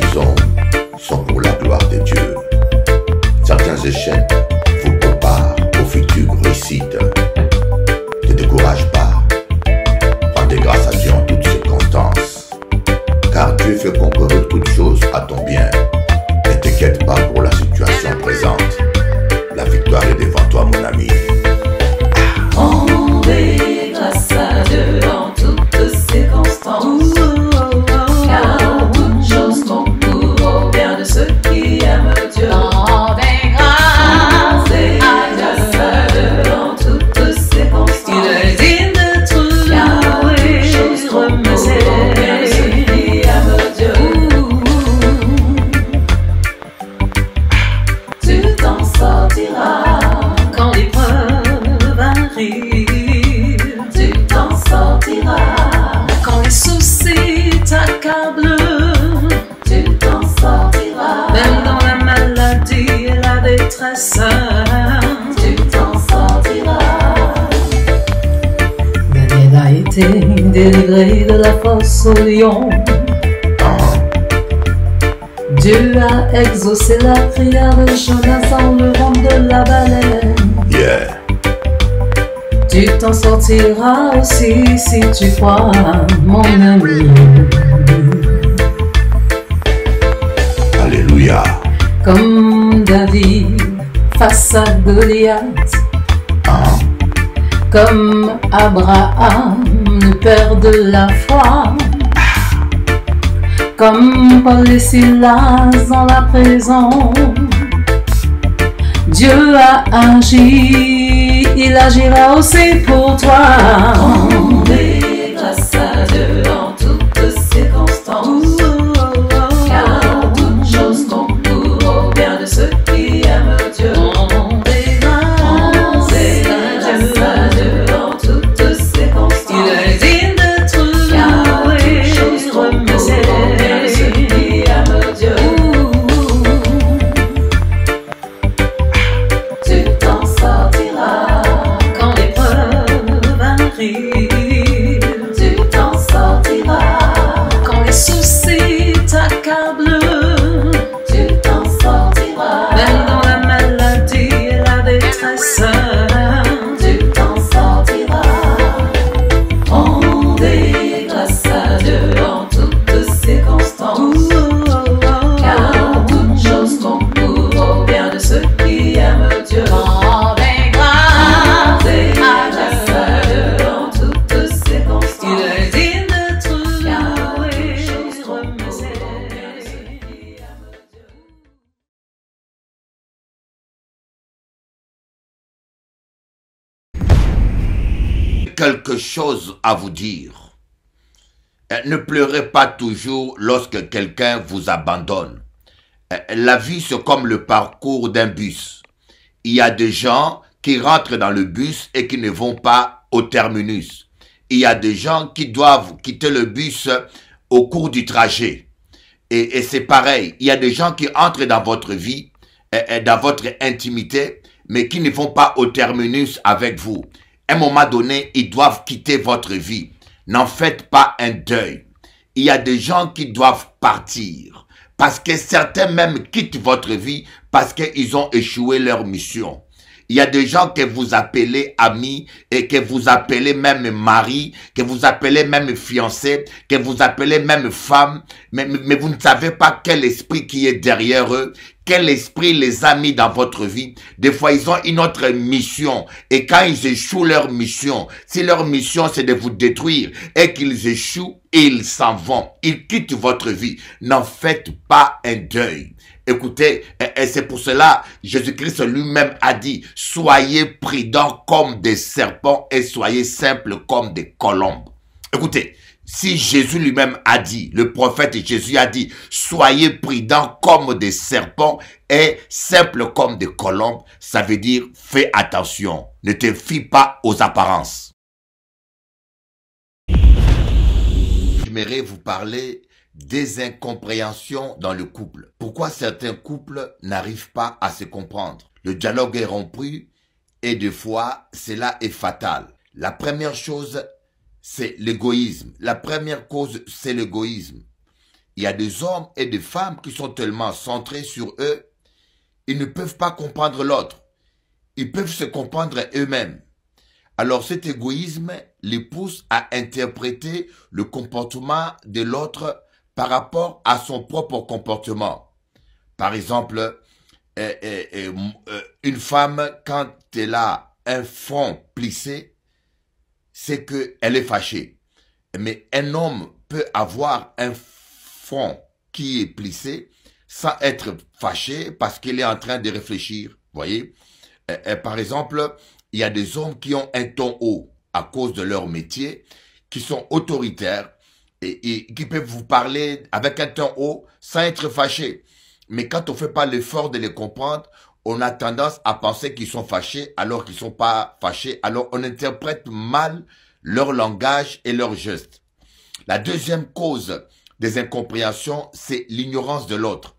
qu'ils ont sont pour la gloire de Dieu. Certains échecs vous comparent aux futures réussites. Ne décourage pas, rendez grâce à Dieu en toutes circonstances, car Dieu fait concourir toutes choses à ton bien. Ne t'inquiète pas pour la situation présente, la victoire est devant toi, mon ami. Rendez grâce à Dieu en toutes circonstances, car toutes choses concourent au bien de ceux qui aiment Dieu. Tu t'en sortiras. Daniel a été délivré de la force au lion. Dieu a exaucé la prière de Jonas en le rang de la baleine. Yeah. Tu t'en sortiras aussi si tu crois, mon ami. Alléluia. Comme David face à Goliath, comme Abraham, le père de la foi, comme Paul et Silas dans la prison. Dieu a agi, il agira aussi pour toi. Rendez grâce à Dieu en toutes circonstances, car toutes choses concourent au bien de ceux qui aiment Dieu. Quelque chose à vous dire. Ne pleurez pas toujours lorsque quelqu'un vous abandonne. La vie, c'est comme le parcours d'un bus. Il y a des gens qui rentrent dans le bus et qui ne vont pas au terminus. Il y a des gens qui doivent quitter le bus au cours du trajet. Et c'est pareil. Il y a des gens qui entrent dans votre vie, dans votre intimité, mais qui ne vont pas au terminus avec vous. À un moment donné, ils doivent quitter votre vie. N'en faites pas un deuil. Il y a des gens qui doivent partir. Parce que certains même quittent votre vie parce qu'ils ont échoué leur mission. Il y a des gens que vous appelez amis et que vous appelez même mari, que vous appelez même fiancé, que vous appelez même femme. Mais vous ne savez pas quel esprit qui est derrière eux. Quel esprit les a mis dans votre vie? Des fois, ils ont une autre mission. Et quand ils échouent leur mission, si leur mission c'est de vous détruire et qu'ils échouent, ils s'en vont. Ils quittent votre vie. N'en faites pas un deuil. Écoutez, et c'est pour cela, Jésus-Christ lui-même a dit, soyez prudents comme des serpents et soyez simples comme des colombes. Écoutez. Si Jésus lui-même a dit, le prophète Jésus a dit, soyez prudents comme des serpents et simples comme des colombes, ça veut dire fais attention, ne te fie pas aux apparences. J'aimerais vous parler des incompréhensions dans le couple. Pourquoi certains couples n'arrivent pas à se comprendre? Le dialogue est rompu et des fois, cela est fatal. La première chose, c'est l'égoïsme. La première cause, c'est l'égoïsme. Il y a des hommes et des femmes qui sont tellement centrés sur eux, ils ne peuvent pas comprendre l'autre. Ils peuvent se comprendre eux-mêmes. Alors cet égoïsme les pousse à interpréter le comportement de l'autre par rapport à son propre comportement. Par exemple, une femme, quand elle a un front plissé, c'est qu'elle est fâchée. Mais un homme peut avoir un front qui est plissé sans être fâché parce qu'il est en train de réfléchir. Voyez, par exemple, il y a des hommes qui ont un ton haut à cause de leur métier, qui sont autoritaires et qui peuvent vous parler avec un ton haut sans être fâchés. Mais quand on ne fait pas l'effort de les comprendre, on a tendance à penser qu'ils sont fâchés alors qu'ils ne sont pas fâchés. Alors on interprète mal leur langage et leurs gestes. La deuxième cause des incompréhensions, c'est l'ignorance de l'autre.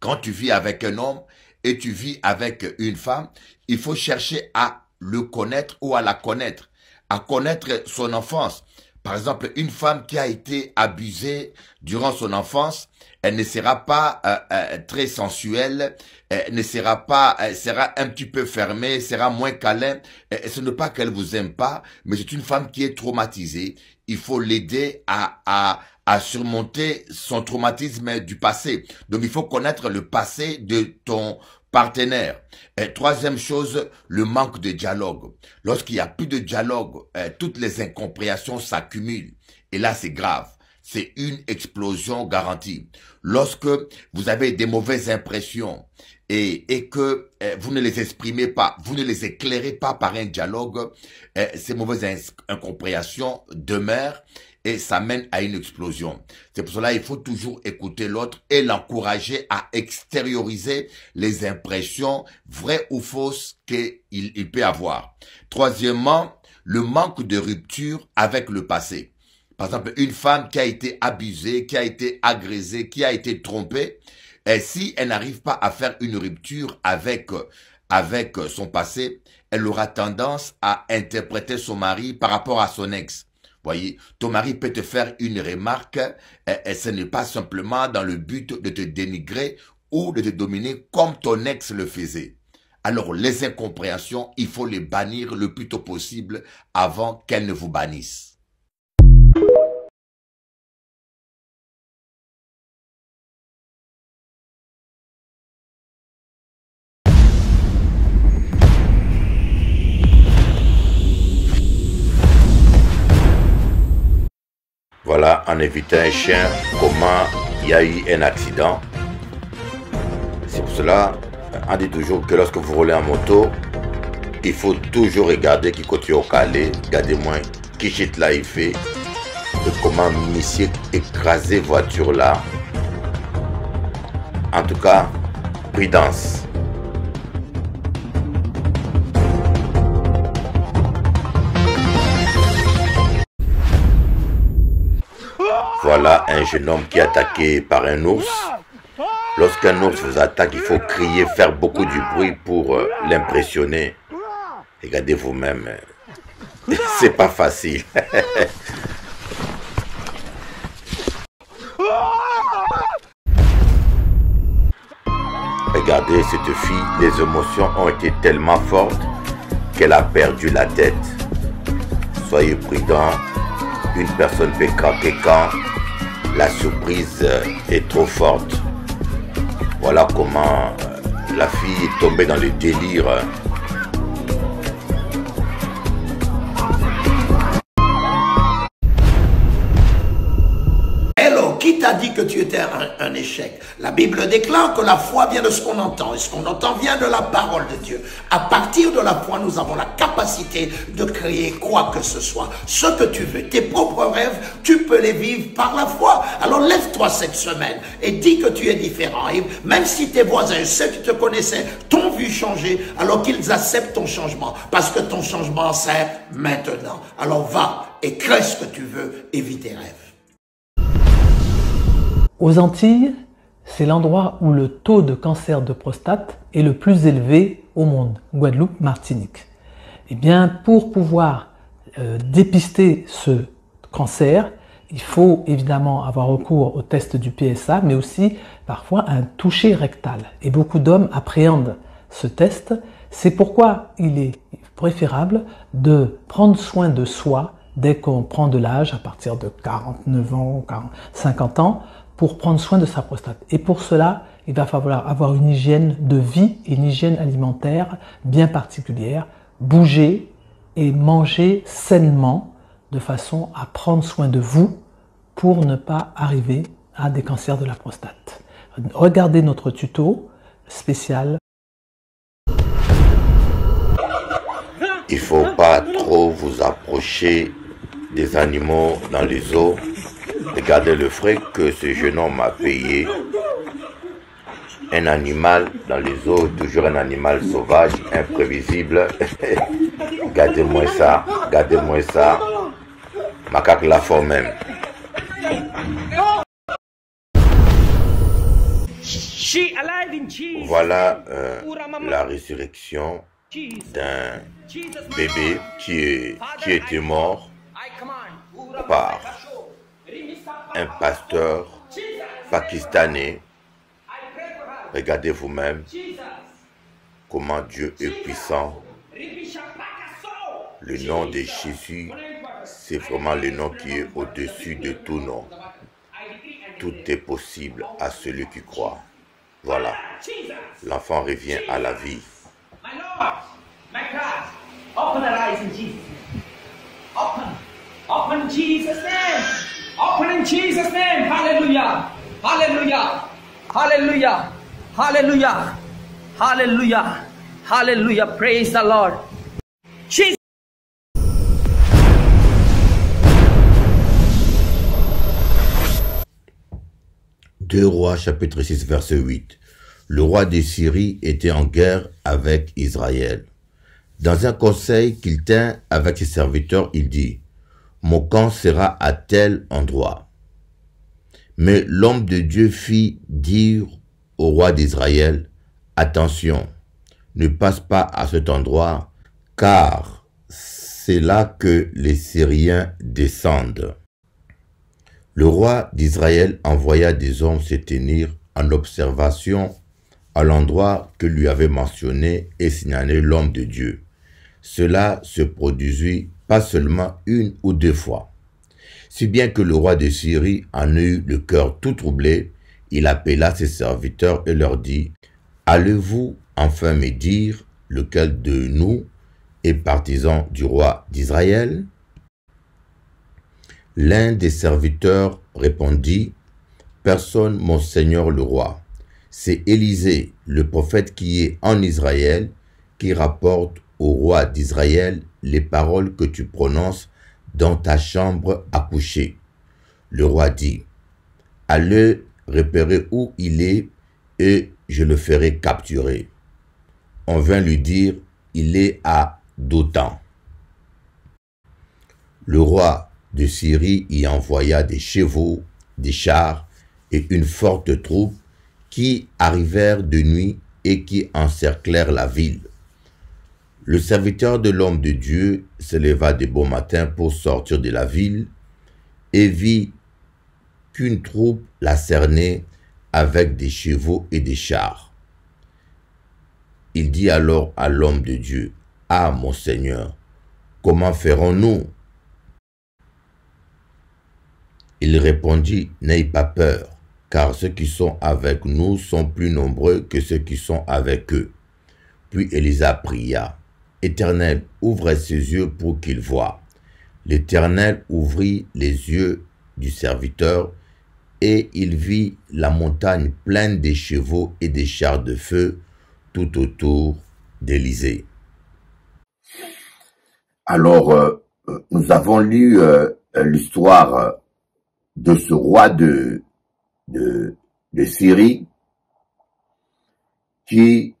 Quand tu vis avec un homme et tu vis avec une femme, il faut chercher à le connaître ou à la connaître, à connaître son enfance. Par exemple, une femme qui a été abusée durant son enfance, elle ne sera pas très sensuelle, elle ne sera pas, elle sera un petit peu fermée, sera moins câlin. Ce n'est pas qu'elle vous aime pas, mais c'est une femme qui est traumatisée. Il faut l'aider à surmonter son traumatisme du passé. Donc, il faut connaître le passé de ton partenaire. Et troisième chose, le manque de dialogue. Lorsqu'il n'y a plus de dialogue, toutes les incompréhensions s'accumulent. Et là, c'est grave. C'est une explosion garantie. Lorsque vous avez des mauvaises impressions et que vous ne les exprimez pas, vous ne les éclairez pas par un dialogue, ces mauvaises incompréhensions demeurent et ça mène à une explosion. C'est pour cela qu'il faut toujours écouter l'autre et l'encourager à extérioriser les impressions vraies ou fausses qu'il peut avoir. Troisièmement, le manque de rupture avec le passé. Par exemple, une femme qui a été abusée, qui a été agressée, qui a été trompée, et si elle n'arrive pas à faire une rupture avec son passé, elle aura tendance à interpréter son mari par rapport à son ex. Voyez, ton mari peut te faire une remarque et ce n'est pas simplement dans le but de te dénigrer ou de te dominer comme ton ex le faisait. Alors, les incompréhensions, il faut les bannir le plus tôt possible avant qu'elles ne vous bannissent. Voilà, en évitant un chien, comment il y a eu un accident. C'est pour cela, on dit toujours que lorsque vous roulez en moto, il faut toujours regarder qui côté au calé, regardez-moi qui chute là il fait, et comment monsieur écraser voiture là. En tout cas, prudence. Voilà un jeune homme qui est attaqué par un ours. Lorsqu'un ours vous attaque, il faut crier, faire beaucoup du bruit pour l'impressionner. Regardez vous-même. C'est pas facile. Regardez cette fille, les émotions ont été tellement fortes qu'elle a perdu la tête. Soyez prudents, une personne peut craquer quand la surprise est trop forte. Voilà comment la fille est tombée dans le délire. Hello, qui t'a dit que tu étais un échec? La Bible déclare que la foi vient de ce qu'on entend, et ce qu'on entend vient de la parole de Dieu. À partir de la foi, nous avons la capacité de créer quoi que ce soit. Ce que tu veux, tes propres rêves, tu peux les vivre par la foi. Alors lève-toi cette semaine et dis que tu es différent. Et même si tes voisins, ceux qui te connaissaient, t'ont vu changer, alors qu'ils acceptent ton changement, parce que ton changement sert maintenant. Alors va et crée ce que tu veux et vis tes rêves. Aux Antilles, c'est l'endroit où le taux de cancer de prostate est le plus élevé au monde, Guadeloupe, Martinique. Eh bien, pour pouvoir dépister ce cancer, Il faut évidemment avoir recours au test du PSA, mais aussi parfois un toucher rectal. Et beaucoup d'hommes appréhendent ce test. C'est pourquoi il est préférable de prendre soin de soi dès qu'on prend de l'âge, à partir de 49 ans, 50 ans, pour prendre soin de sa prostate. Et pour cela, il va falloir avoir une hygiène de vie et une hygiène alimentaire bien particulière, bouger et manger sainement de façon à prendre soin de vous pour ne pas arriver à des cancers de la prostate. Regardez notre tuto spécial. Il ne faut pas trop vous approcher des animaux dans les eaux. Regardez le frais que ce jeune homme a payé. Un animal dans les eaux, toujours un animal sauvage, imprévisible. Regardez-moi ça, regardez-moi ça. Macaque la forme même. Voilà la résurrection d'un bébé qui était mort par un pasteur pakistanais. Regardez vous-même comment Dieu est puissant. Le nom de Jésus, c'est vraiment le nom qui est au-dessus de tout nom. Tout est possible à celui qui croit. Voilà, l'enfant revient à la vie. Open in Jesus' name. Hallelujah. Hallelujah. Hallelujah. Hallelujah. Hallelujah. Hallelujah. Praise the Lord. Jesus. Deux Rois, chapitre 6, verset 8. Le roi de Syrie était en guerre avec Israël. Dans un conseil qu'il tint avec ses serviteurs, il dit: mon camp sera à tel endroit. Mais l'homme de Dieu fit dire au roi d'Israël: attention, ne passe pas à cet endroit, car c'est là que les Syriens descendent. Le roi d'Israël envoya des hommes se tenir en observation à l'endroit que lui avait mentionné et signalé l'homme de Dieu. Cela se produisit pas seulement une ou deux fois. Si bien que le roi de Syrie en eut le cœur tout troublé, il appela ses serviteurs et leur dit: « Allez-vous enfin me dire lequel de nous est partisan du roi d'Israël ?» L'un des serviteurs répondit: « Personne, mon seigneur le roi. C'est Élisée, le prophète qui est en Israël, qui rapporte au roi d'Israël les paroles que tu prononces dans ta chambre à coucher. » Le roi dit: « Allez repérer où il est et je le ferai capturer. » On vint lui dire: « Il est à Dothan. » Le roi de Syrie y envoya des chevaux, des chars et une forte troupe qui arrivèrent de nuit et qui encerclèrent la ville. Le serviteur de l'homme de Dieu se leva de bon matin pour sortir de la ville et vit qu'une troupe la cernait avec des chevaux et des chars. Il dit alors à l'homme de Dieu: « Ah, mon Seigneur, comment ferons-nous » Il répondit: « N'ayez pas peur, car ceux qui sont avec nous sont plus nombreux que ceux qui sont avec eux. » Puis Élisée pria: « Éternel, ouvre ses yeux pour qu'il voie. » L'Éternel ouvrit les yeux du serviteur, et il vit la montagne pleine des chevaux et des chars de feu tout autour d'Élisée. Alors, nous avons lu l'histoire de ce roi de Syrie qui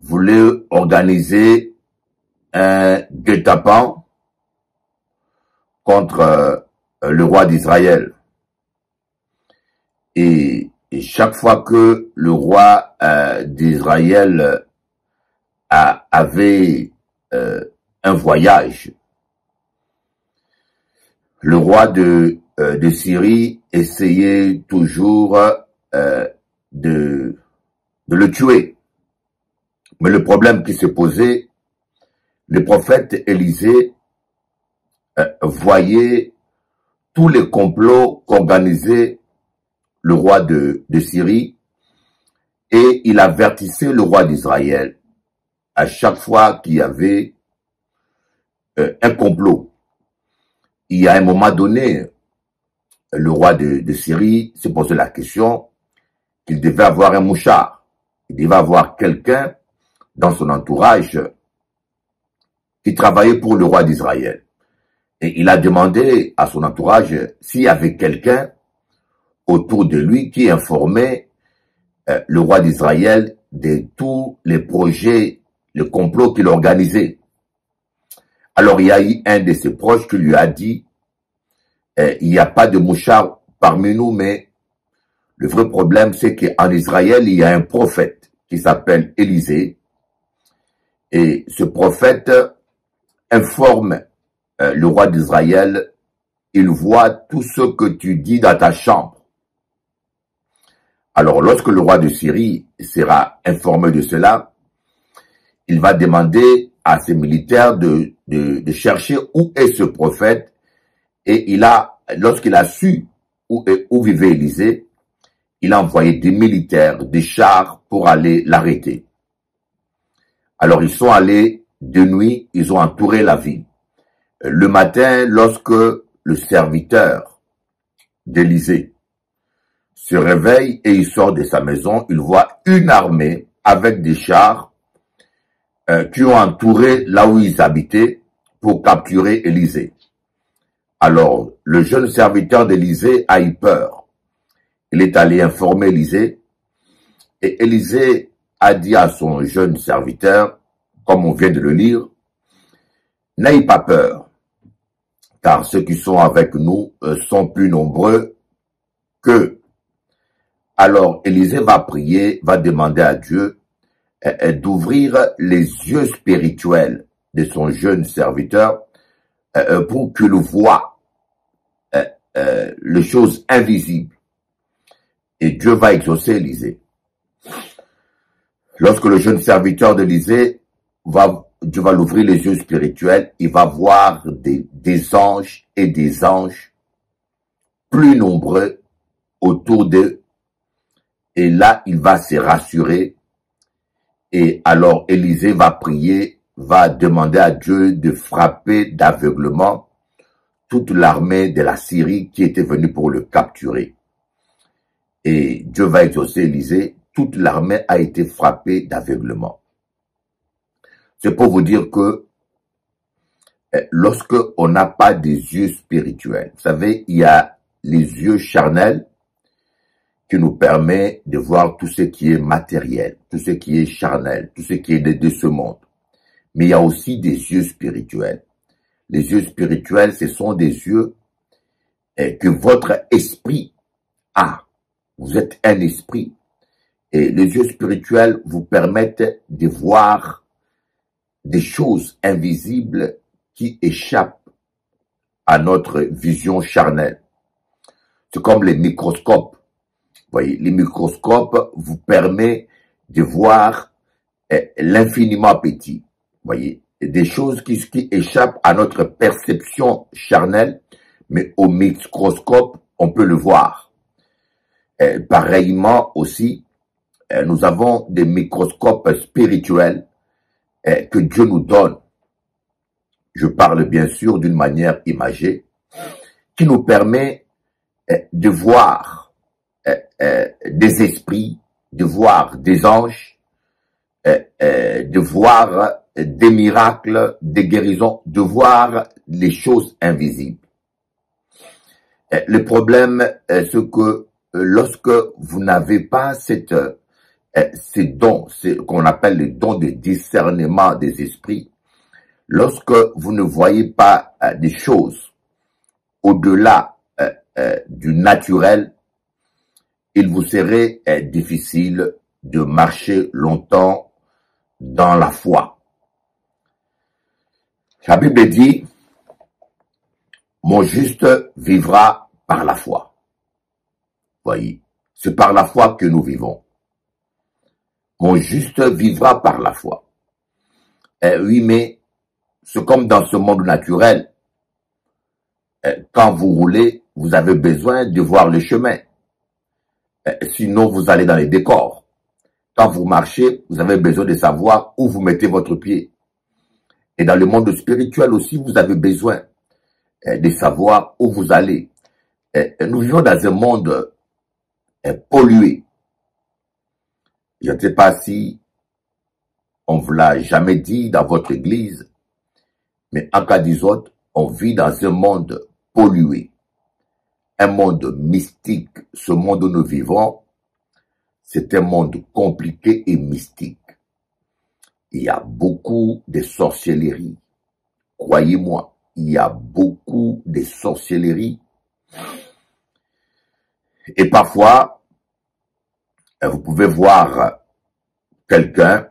voulait organiser un guet-apens contre le roi d'Israël. Et chaque fois que le roi d'Israël avait un voyage, Le roi de Syrie essayait toujours de le tuer. Mais le problème qui se posait, le prophète Élisée voyait tous les complots qu'organisait le roi de Syrie et il avertissait le roi d'Israël à chaque fois qu'il y avait un complot. Il y a un moment donné, le roi de Syrie s'est posé la question qu'il devait avoir un mouchard. Il devait avoir quelqu'un dans son entourage qui travaillait pour le roi d'Israël. Et il a demandé à son entourage s'il y avait quelqu'un autour de lui qui informait le roi d'Israël de tous les projets, le complot qu'il organisait. Alors il y a eu un de ses proches qui lui a dit « Il n'y a pas de mouchard parmi nous, mais le vrai problème c'est qu'en Israël, il y a un prophète qui s'appelle Élisée. Et ce prophète informe le roi d'Israël, il voit tout ce que tu dis dans ta chambre. » Alors lorsque le roi de Syrie sera informé de cela, il va demander à ses militaires de chercher où est ce prophète, et lorsqu'il a su où vivait Élisée, il a envoyé des militaires, des chars pour aller l'arrêter. Alors ils sont allés de nuit, ils ont entouré la ville. Le matin, lorsque le serviteur d'Élisée se réveille et il sort de sa maison, il voit une armée avec des chars qui ont entouré là où ils habitaient pour capturer Élisée. Alors, le jeune serviteur d'Élisée a eu peur. Il est allé informer Élisée, et Élisée a dit à son jeune serviteur, comme on vient de le lire, « N'ayez pas peur, car ceux qui sont avec nous sont plus nombreux qu'eux. » Alors, Élisée va prier, va demander à Dieu d'ouvrir les yeux spirituels de son jeune serviteur pour qu'il voie les choses invisibles. Et Dieu va exaucer Élisée. Lorsque le jeune serviteur d'Élisée Dieu va l'ouvrir les yeux spirituels, il va voir des anges et des anges plus nombreux autour d'eux. Et là, il va se rassurer. Et alors, Élisée va prier, va demander à Dieu de frapper d'aveuglement toute l'armée de la Syrie qui était venue pour le capturer. Et Dieu va exaucer Élisée, toute l'armée a été frappée d'aveuglement. C'est pour vous dire que lorsque on n'a pas des yeux spirituels, vous savez, il y a les yeux charnels, qui nous permet de voir tout ce qui est matériel, tout ce qui est charnel, tout ce qui est de ce monde. Mais il y a aussi des yeux spirituels. Les yeux spirituels, ce sont des yeux que votre esprit a. Vous êtes un esprit. Et les yeux spirituels vous permettent de voir des choses invisibles qui échappent à notre vision charnelle. C'est comme les microscopes. Voyez, les microscopes vous permettent de voir l'infiniment petit. Voyez, des choses qui échappent à notre perception charnelle, mais au microscope, on peut le voir. Pareillement aussi, nous avons des microscopes spirituels que Dieu nous donne. Je parle bien sûr d'une manière imagée, qui nous permet de voir des esprits, de voir des anges, de voir des miracles, des guérisons, de voir les choses invisibles. Le problème, c'est que lorsque vous n'avez pas ces dons, ce qu'on appelle les dons de discernement des esprits, lorsque vous ne voyez pas des choses au-delà du naturel, il vous serait difficile de marcher longtemps dans la foi. La Bible dit, « Mon juste vivra par la foi. Voyez, c'est par la foi que nous vivons. Mon juste vivra par la foi. Oui, mais c'est comme dans ce monde naturel. Quand vous roulez, vous avez besoin de voir le chemin. Sinon, vous allez dans les décors. Quand vous marchez, vous avez besoin de savoir où vous mettez votre pied. Et dans le monde spirituel aussi, vous avez besoin de savoir où vous allez. Nous vivons dans un monde pollué. Je ne sais pas si on ne vous l'a jamais dit dans votre église, mais en cas des autres, on vit dans un monde pollué, un monde mystique. Ce monde où nous vivons, c'est un monde compliqué et mystique. Il y a beaucoup de sorcellerie. Croyez-moi, il y a beaucoup de sorcellerie. Et parfois, vous pouvez voir quelqu'un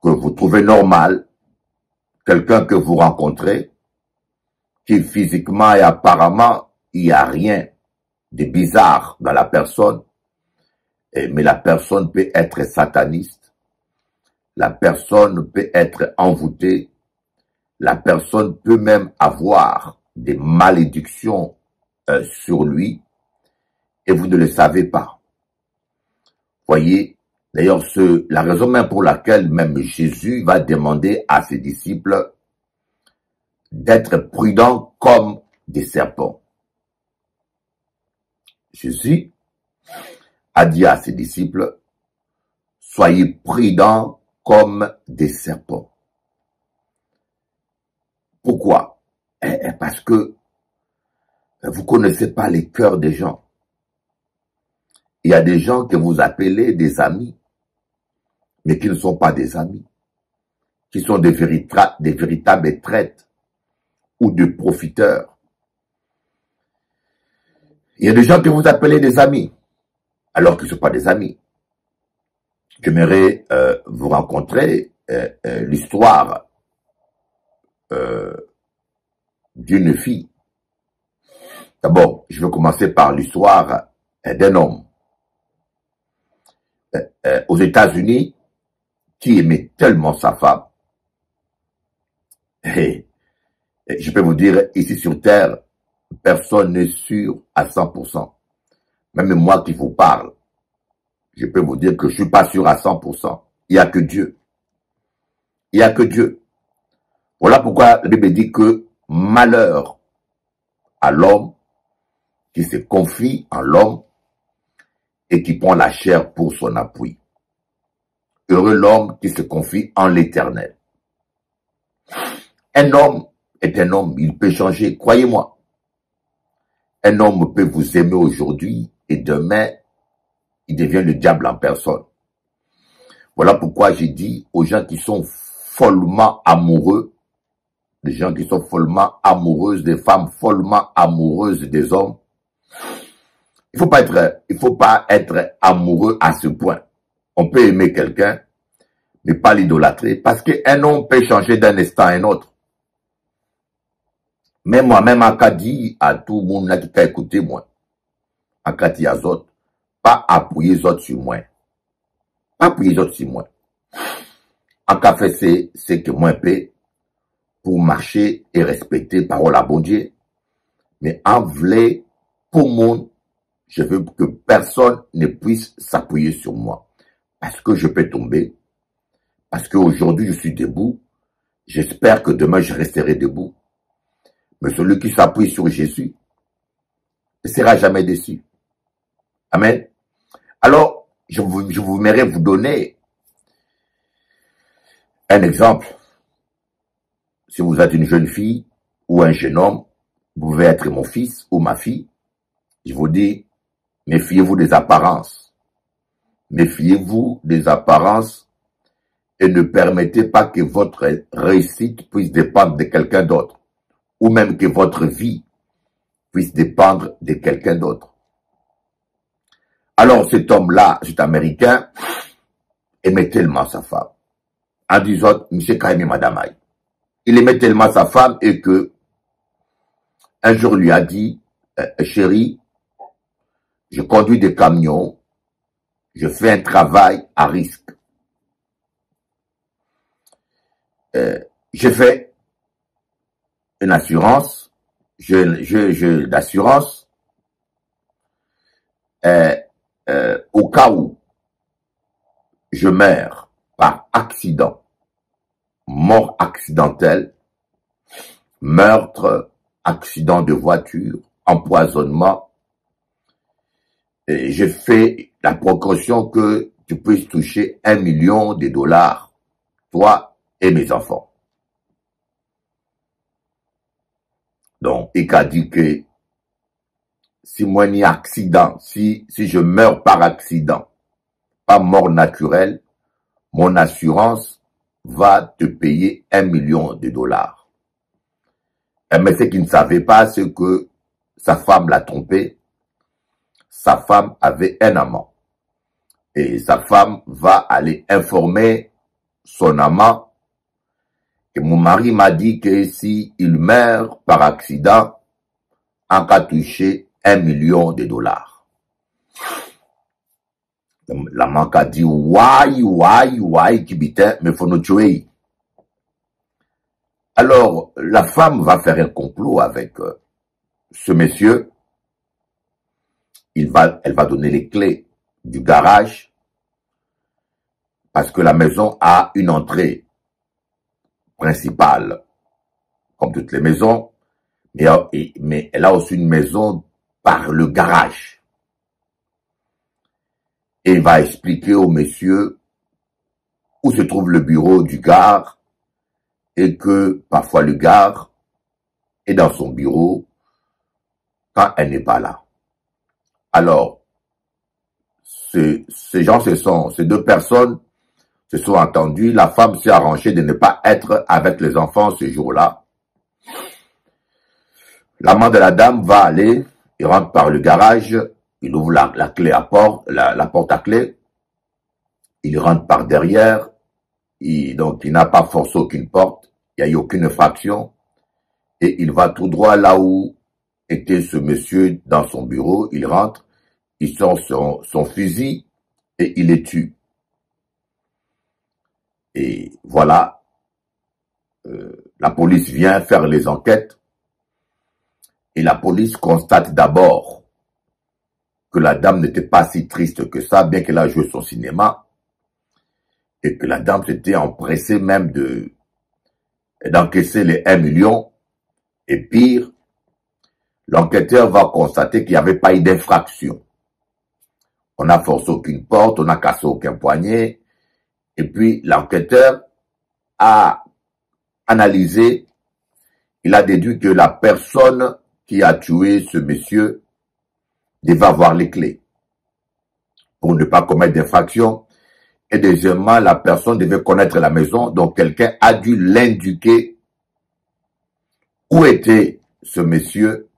que vous trouvez normal, quelqu'un que vous rencontrez, qui physiquement et apparemment, il n'y a rien de bizarre dans la personne, mais la personne peut être sataniste, la personne peut être envoûtée, la personne peut même avoir des malédictions sur lui, et vous ne le savez pas. Voyez, d'ailleurs, c'est la raison même pour laquelle même Jésus va demander à ses disciples d'être prudents comme des serpents. Jésus a dit à ses disciples, « Soyez prudents comme des serpents. » Pourquoi? Parce que vous ne connaissez pas les cœurs des gens. Il y a des gens que vous appelez des amis, mais qui ne sont pas des amis, qui sont des véritables traîtres ou des profiteurs. Il y a des gens que vous appelez des amis, alors qu'ils ne sont pas des amis. J'aimerais vous rencontrer l'histoire d'une fille. D'abord, je vais commencer par l'histoire d'un homme. Aux États-Unis, qui aimait tellement sa femme. Et je peux vous dire, ici sur Terre, personne n'est sûr à 100%. Même moi qui vous parle, je peux vous dire que je ne suis pas sûr à 100%. Il n'y a que Dieu. Il n'y a que Dieu. Voilà pourquoi la Bible dit que malheur à l'homme qui se confie en l'homme et qui prend la chair pour son appui. Heureux l'homme qui se confie en l'Éternel. Un homme est un homme, il peut changer, croyez-moi. Un homme peut vous aimer aujourd'hui et demain, il devient le diable en personne. Voilà pourquoi j'ai dit aux gens qui sont follement amoureux, les gens qui sont follement amoureuses, des femmes follement amoureuses des hommes, il faut pas être amoureux à ce point. On peut aimer quelqu'un, mais pas l'idolâtrer, parce qu'un homme peut changer d'un instant à un autre. Mais moi-même, Akadi, à tout le monde là qui t'a écouté, moi, Akadi à Zot, pas appuyer Zot sur moi. Pas appuyer Zot sur moi. Akafé, c'est que moi, paix, pour marcher et respecter parole à bon Dieu. Mais en vrai, pour monde, je veux que personne ne puisse s'appuyer sur moi. Parce que je peux tomber. Parce qu'aujourd'hui, je suis debout. J'espère que demain, je resterai debout. Mais celui qui s'appuie sur Jésus ne sera jamais déçu. Amen. Alors, je voudrais vous donner un exemple. Si vous êtes une jeune fille ou un jeune homme, vous pouvez être mon fils ou ma fille. Je vous dis, méfiez-vous des apparences. Méfiez-vous des apparences et ne permettez pas que votre réussite puisse dépendre de quelqu'un d'autre ou même que votre vie puisse dépendre de quelqu'un d'autre. Alors cet homme-là, cet Américain, aimait tellement sa femme. En disant, Monsieur Kaimi Madamaï, il aimait tellement sa femme et que un jour lui a dit, chérie, je conduis des camions, je fais un travail à risque. Je fais une assurance, l'assurance, au cas où je meurs par accident, mort accidentelle, meurtre, accident de voiture, empoisonnement, et j'ai fait la précaution que tu puisses toucher $1 million, toi et mes enfants. Donc, il a dit que si moi n'y a accident, si je meurs par accident, pas mort naturelle, mon assurance va te payer $1 million. Mais ce qu'il ne savait pas, c'est que sa femme l'a trompé. Sa femme avait un amant. Et sa femme va aller informer son amant. Et mon mari m'a dit que si il meurt par accident, on va toucher $1 million. L'amant a dit, why, kibitain, mais faut nous tuer. Alors, la femme va faire un complot avec ce monsieur. Elle va donner les clés du garage parce que la maison a une entrée principale, comme toutes les maisons, mais elle a aussi une maison par le garage. Et il va expliquer au monsieur où se trouve le bureau du gars, et que parfois le gars est dans son bureau quand elle n'est pas là. Alors, ces deux personnes se sont entendues. La femme s'est arrangée de ne pas être avec les enfants ce jour-là. L'amant de la dame va aller, il rentre par le garage, il ouvre la porte à clé, il rentre par derrière, donc il n'a pas forcé aucune porte. Il n'y a eu aucune fraction, et il va tout droit là où était ce monsieur dans son bureau. Il rentre, il sort son fusil, et il les tue. Et voilà, la police vient faire les enquêtes, et la police constate d'abord que la dame n'était pas si triste que ça, bien qu'elle a joué son cinéma, et que la dame s'était empressée même d'encaisser les $1 million, et pire, l'enquêteur va constater qu'il n'y avait pas eu d'infraction. On n'a forcé aucune porte, on n'a cassé aucun poignet, et puis l'enquêteur a analysé, il a déduit que la personne qui a tué ce monsieur devait avoir les clés pour ne pas commettre d'infraction. Et deuxièmement, la personne devait connaître la maison, donc quelqu'un a dû l'indiquer où était ce monsieur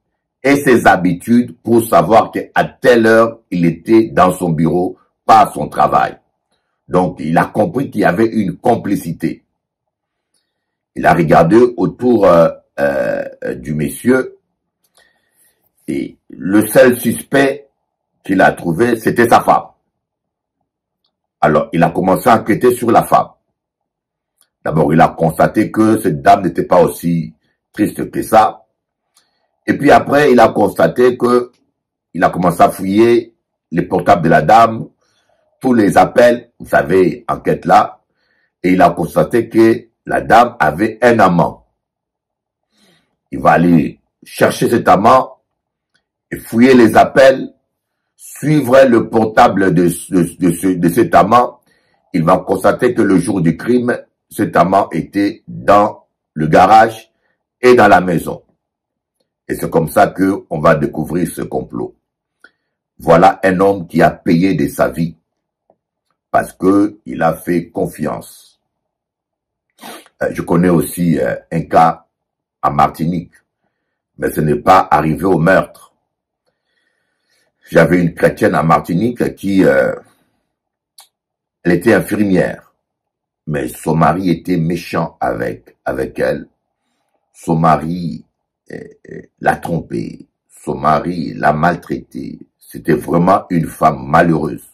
et ses habitudes pour savoir qu'à telle heure, il était dans son bureau, pas à son travail. Donc, il a compris qu'il y avait une complicité. Il a regardé autour du monsieur, et le seul suspect qu'il a trouvé, c'était sa femme. Alors, il a commencé à enquêter sur la femme. D'abord, il a constaté que cette dame n'était pas aussi triste que ça. Et puis après, il a constaté que il a commencé à fouiller les portables de la dame, tous les appels, vous savez, enquête là. Et il a constaté que la dame avait un amant. Il va aller chercher cet amant et fouiller les appels, suivre le portable de cet amant. Il va constater que le jour du crime, cet amant était dans le garage et dans la maison. Et c'est comme ça que on va découvrir ce complot. Voilà un homme qui a payé de sa vie parce que il a fait confiance. Je connais aussi un cas en Martinique, mais ce n'est pas arrivé au meurtre. J'avais une chrétienne en Martinique qui, elle était infirmière, mais son mari était méchant avec elle. Son mari l'a trompée, son mari l'a maltraitée. C'était vraiment une femme malheureuse.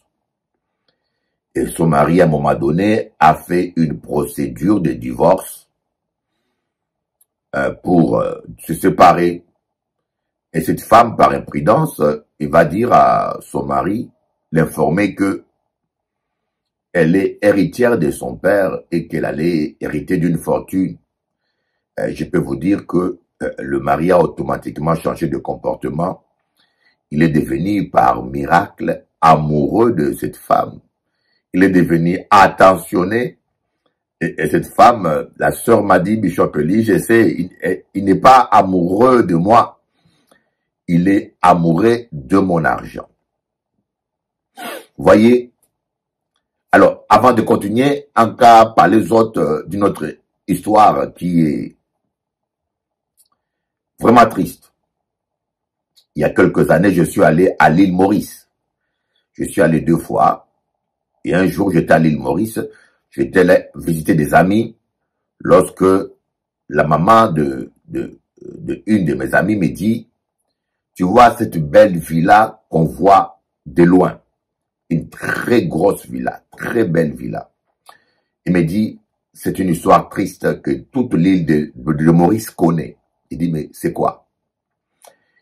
Et son mari, à un moment donné, a fait une procédure de divorce pour se séparer. Et cette femme, par imprudence, elle va dire à son mari, l'informer que elle est héritière de son père et qu'elle allait hériter d'une fortune. Je peux vous dire que le mari a automatiquement changé de comportement. Il est devenu par miracle amoureux de cette femme. Il est devenu attentionné. Et cette femme, la sœur m'a dit, Bishop Eli, je sais, il n'est pas amoureux de moi. Il est amoureux de mon argent. Voyez. Alors, avant de continuer, encore par les autres d'une autre histoire qui est vraiment triste. Il y a quelques années, je suis allé à l'île Maurice. Je suis allé 2 fois. Et un jour, j'étais à l'île Maurice. J'étais là visiter des amis. Lorsque la maman de une de mes amies me dit, tu vois cette belle villa qu'on voit de loin. Une très grosse villa, très belle villa. Il me dit, c'est une histoire triste que toute l'île de Maurice connaît. Il dit, mais c'est quoi?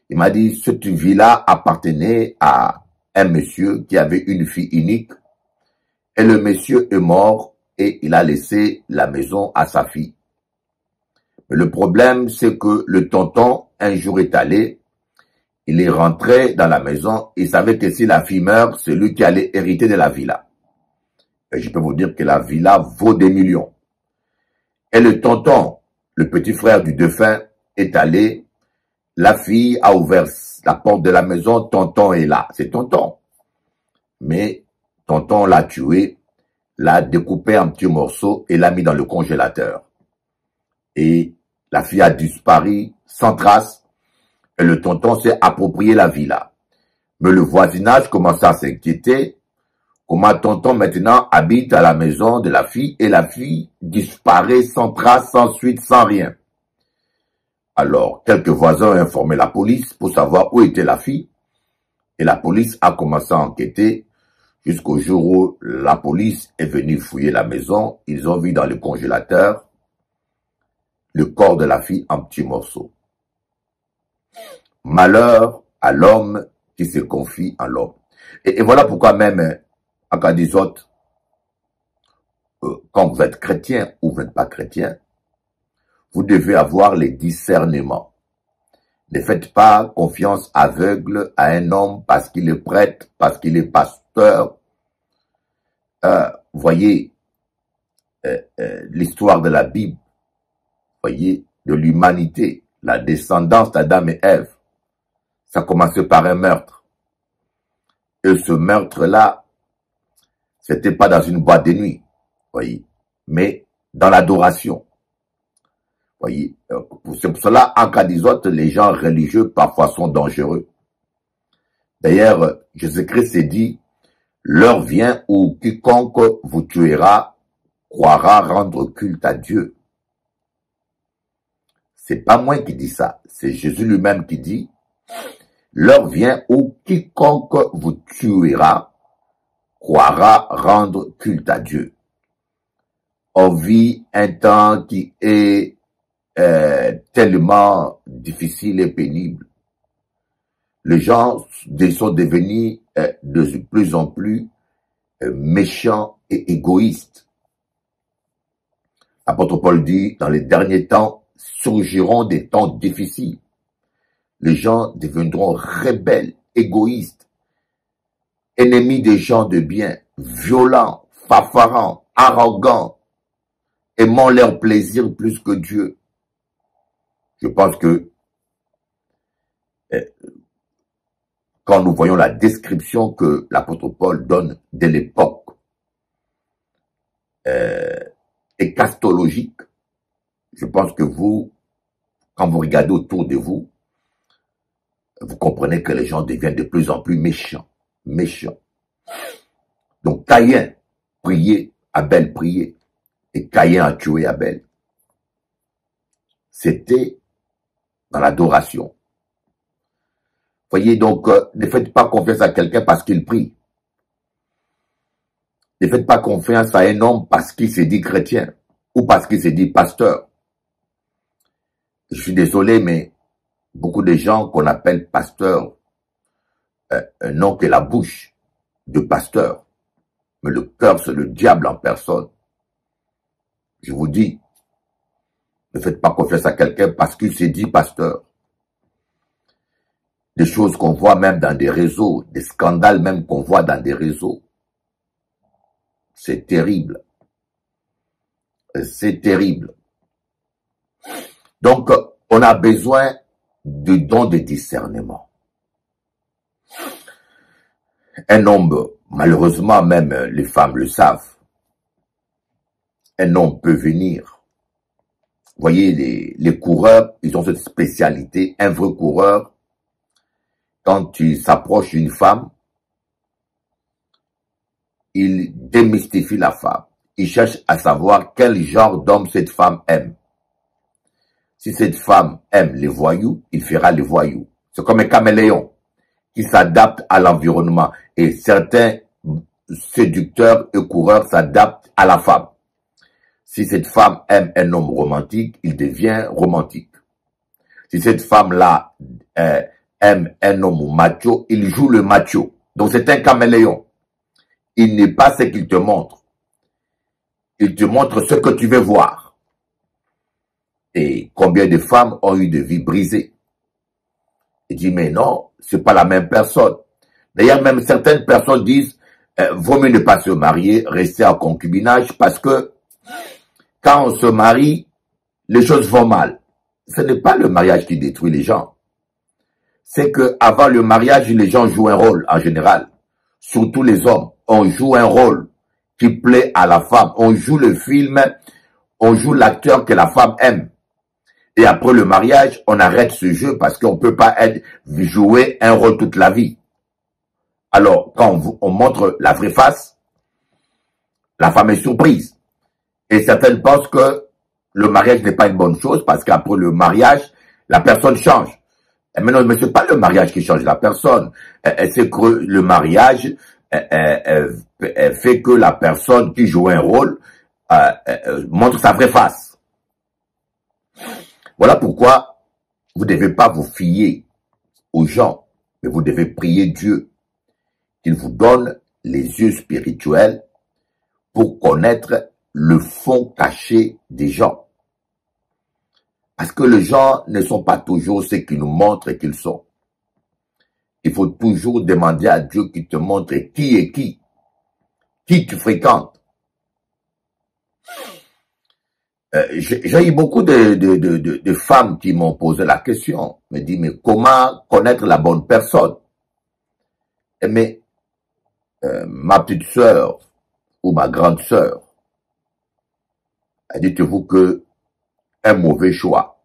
Il m'a dit, cette villa appartenait à un monsieur qui avait une fille unique. Et le monsieur est mort et il a laissé la maison à sa fille. Mais le problème, c'est que le tonton, un jour est allé, il est rentré dans la maison, il savait que si la fille meurt, c'est lui qui allait hériter de la villa. Et je peux vous dire que la villa vaut des millions. Et le tonton, le petit frère du défunt, est allé, la fille a ouvert la porte de la maison, tonton est là, c'est tonton. Mais tonton l'a tué, l'a découpé en petits morceaux et l'a mis dans le congélateur. Et la fille a disparu sans trace. Et le tonton s'est approprié la villa. Mais le voisinage commença à s'inquiéter. Comment tonton maintenant habite à la maison de la fille et la fille disparaît sans trace, sans suite, sans rien. Alors, quelques voisins ont informé la police pour savoir où était la fille. Et la police a commencé à enquêter jusqu'au jour où la police est venue fouiller la maison. Ils ont vu dans le congélateur le corps de la fille en petits morceaux. Malheur à l'homme qui se confie en l'homme. Et voilà pourquoi même, en cas des autres, quand vous êtes chrétien ou vous n'êtes pas chrétien, vous devez avoir les discernements. Ne faites pas confiance aveugle à un homme parce qu'il est prêtre, parce qu'il est pasteur. Voyez l'histoire de la Bible, voyez de l'humanité. La descendance d'Adam et Ève, ça commençait par un meurtre. Et ce meurtre-là, c'était pas dans une boîte de nuit, voyez, mais dans l'adoration. Voyez, c'est pour cela, en cas des autres, les gens religieux parfois sont dangereux. D'ailleurs, Jésus-Christ s'est dit, l'heure vient où quiconque vous tuera, croira rendre culte à Dieu. C'est pas moi qui dis ça, c'est Jésus lui-même qui dit, l'heure vient où quiconque vous tuera, croira rendre culte à Dieu. On vit un temps qui est tellement difficile et pénible. Les gens sont devenus de plus en plus méchants et égoïstes. L'apôtre Paul dit, dans les derniers temps, surgiront des temps difficiles. Les gens deviendront rebelles, égoïstes, ennemis des gens de bien, violents, fafarants, arrogants, aimant leur plaisir plus que Dieu. Je pense que quand nous voyons la description que l'apôtre Paul donne de l'époque eccastologique, je pense que vous, quand vous regardez autour de vous, vous comprenez que les gens deviennent de plus en plus méchants. Méchants. Donc Caïn priait, Abel priait. Et Caïn a tué Abel. C'était dans l'adoration. Voyez donc, ne faites pas confiance à quelqu'un parce qu'il prie. Ne faites pas confiance à un homme parce qu'il se dit chrétien ou parce qu'il se dit pasteur. Je suis désolé, mais beaucoup de gens qu'on appelle pasteurs n'ont que la bouche de pasteur. Mais le cœur, c'est le diable en personne. Je vous dis, ne faites pas confiance à quelqu'un parce qu'il s'est dit pasteur. Des choses qu'on voit même dans des réseaux, des scandales même qu'on voit dans des réseaux. C'est terrible. C'est terrible. Donc, on a besoin du don de discernement. Un homme, malheureusement même les femmes le savent, un homme peut venir. Vous voyez, les coureurs, ils ont cette spécialité, un vrai coureur, quand il s'approche d'une femme, il démystifie la femme. Il cherche à savoir quel genre d'homme cette femme aime. Si cette femme aime les voyous, il fera les voyous. C'est comme un caméléon qui s'adapte à l'environnement. Et certains séducteurs et coureurs s'adaptent à la femme. Si cette femme aime un homme romantique, il devient romantique. Si cette femme-là aime un homme macho, il joue le macho. Donc c'est un caméléon. Il n'est pas ce qu'il te montre. Il te montre ce que tu veux voir. Et combien de femmes ont eu de vies brisées? Il dit, mais non, c'est pas la même personne. D'ailleurs, même certaines personnes disent, vaut mieux ne pas se marier, rester en concubinage, parce que quand on se marie, les choses vont mal. Ce n'est pas le mariage qui détruit les gens. C'est que avant le mariage, les gens jouent un rôle en général. Surtout les hommes, on joue un rôle qui plaît à la femme. On joue le film, on joue l'acteur que la femme aime. Et après le mariage, on arrête ce jeu parce qu'on ne peut pas jouer un rôle toute la vie. Alors, quand on montre la vraie face, la femme est surprise. Et certaines pensent que le mariage n'est pas une bonne chose parce qu'après le mariage, la personne change. Mais non, mais c'est pas le mariage qui change la personne. C'est que le mariage fait que la personne qui joue un rôle montre sa vraie face. Voilà pourquoi vous ne devez pas vous fier aux gens, mais vous devez prier Dieu qu'il vous donne les yeux spirituels pour connaître le fond caché des gens. Parce que les gens ne sont pas toujours ceux qui nous montrent qu'ils sont. Il faut toujours demander à Dieu qu'il te montre qui est qui tu fréquentes. J'ai eu beaucoup de femmes qui m'ont posé la question, me dit mais comment connaître la bonne personne? Mais ma petite sœur ou ma grande sœur, dites-vous que un mauvais choix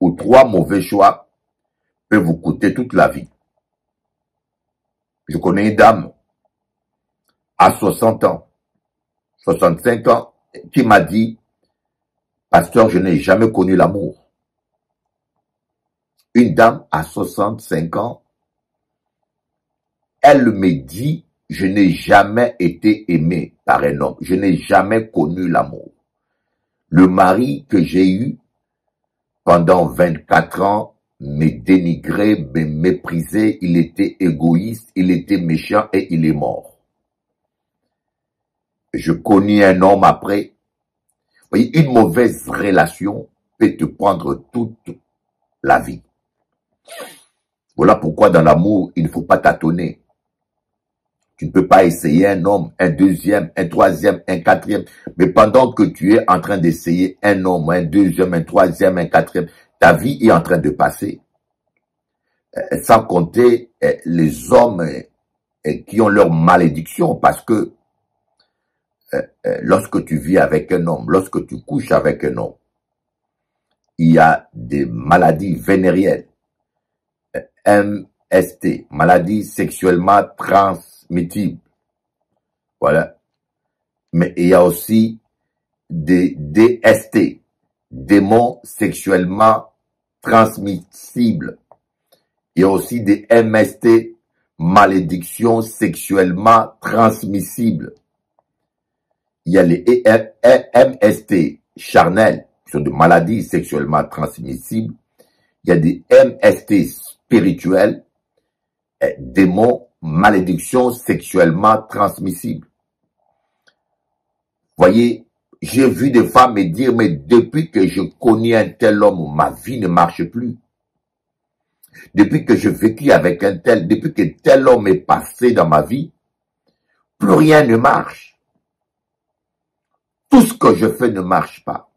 ou trois mauvais choix peut vous coûter toute la vie. Je connais une dame à 60 ans, 65 ans, qui m'a dit, pasteur, je n'ai jamais connu l'amour. Une dame à 65 ans, elle me dit, je n'ai jamais été aimée par un homme, je n'ai jamais connu l'amour. Le mari que j'ai eu pendant 24 ans me dénigrait, me méprisait, il était égoïste, il était méchant et il est mort. Je connais un homme après. Vous voyez, une mauvaise relation peut te prendre toute la vie. Voilà pourquoi dans l'amour, il ne faut pas tâtonner. Tu ne peux pas essayer un homme, un deuxième, un troisième, un quatrième. Mais pendant que tu es en train d'essayer un homme, un deuxième, un troisième, un quatrième, ta vie est en train de passer. Sans compter les hommes qui ont leur malédiction. Parce que lorsque tu vis avec un homme, lorsque tu couches avec un homme, il y a des maladies vénériennes. MST, maladie sexuellement transmissible. Voilà. Mais il y a aussi des DST, démons sexuellement transmissibles. Il y a aussi des MST, malédictions sexuellement transmissibles. Il y a les MST charnels, qui sont des maladies sexuellement transmissibles. Il y a des MST spirituels, démons, malédictions sexuellement transmissibles. Voyez, j'ai vu des femmes me dire, mais depuis que je connais un tel homme, ma vie ne marche plus. Depuis que je vécu avec un tel, depuis que tel homme est passé dans ma vie, plus rien ne marche. Tout ce que je fais ne marche pas.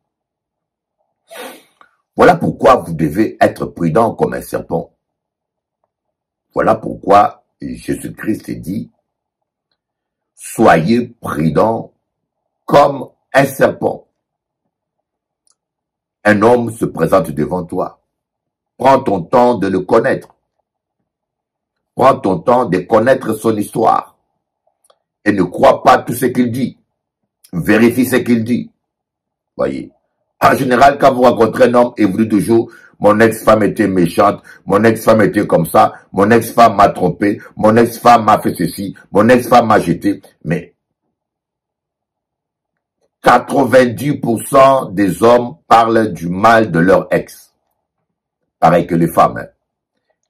Voilà pourquoi vous devez être prudent comme un serpent. Voilà pourquoi Jésus-Christ dit, soyez prudent comme un serpent. Un homme se présente devant toi. Prends ton temps de le connaître. Prends ton temps de connaître son histoire. Et ne crois pas tout ce qu'il dit. Vérifie ce qu'il dit. Voyez. En général, quand vous rencontrez un homme et vous dites toujours, mon ex-femme était méchante, mon ex-femme était comme ça, mon ex-femme m'a trompé, mon ex-femme m'a fait ceci, mon ex-femme m'a jeté. Mais 90% des hommes parlent du mal de leur ex. Pareil que les femmes.